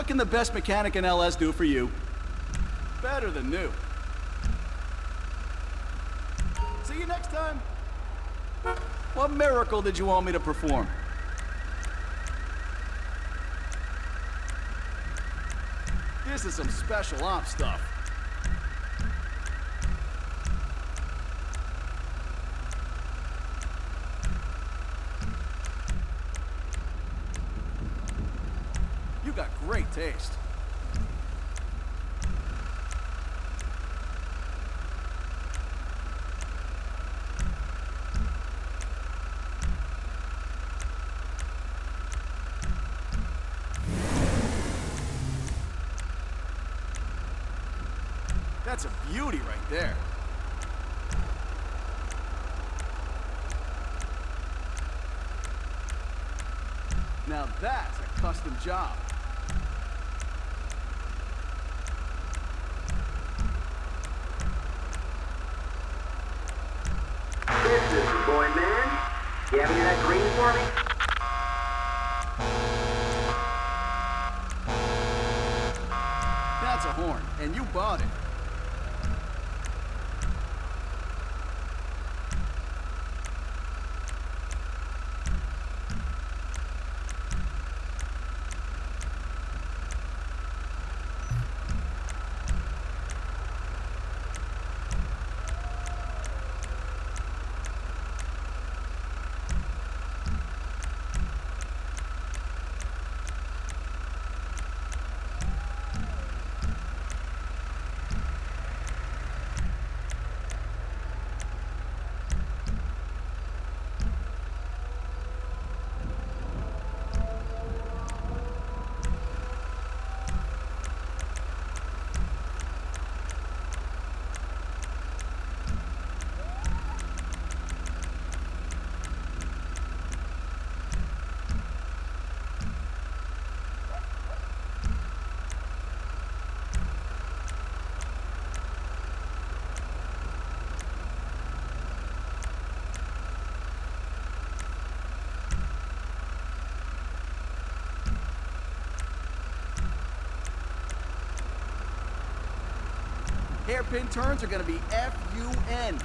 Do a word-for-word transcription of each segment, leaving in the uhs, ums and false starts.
What can the best mechanic in L S do for you? Better than new. See you next time. What miracle did you want me to perform? This is some special ops stuff. You got great taste. That's a beauty right there. Now that's a custom job. Listen, boy man. You have any of that green for me? That's a horn, and you bought it. Hairpin turns are gonna be F U N.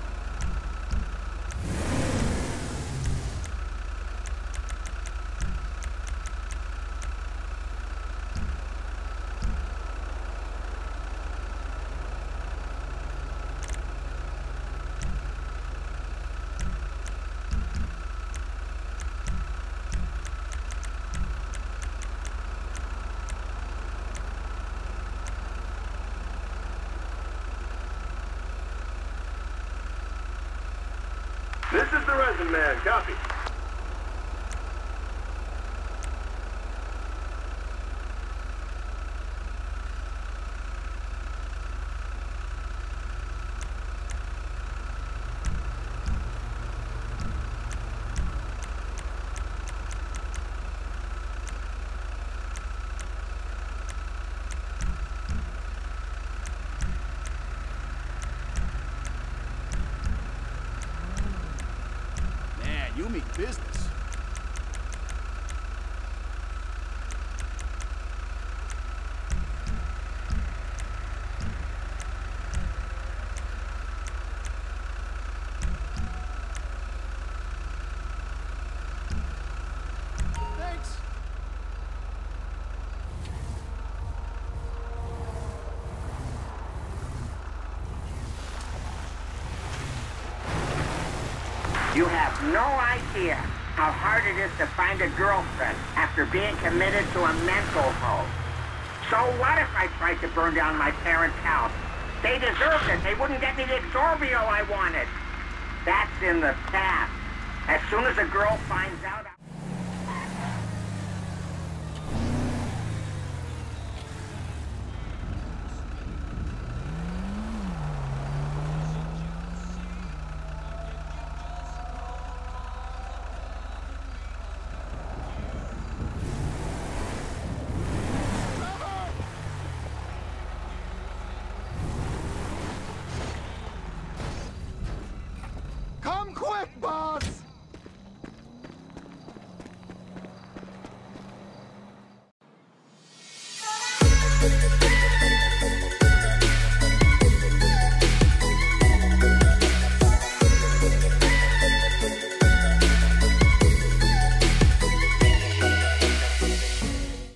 This is the resin man, copy. You mean business. Thanks. You have no idea how hard it is to find a girlfriend after being committed to a mental hole. So what if I tried to burn down my parents' house? They deserved it. They wouldn't get me the exorbium I wanted. That's in the past. As soon as a girl finds out... I Quick, boss!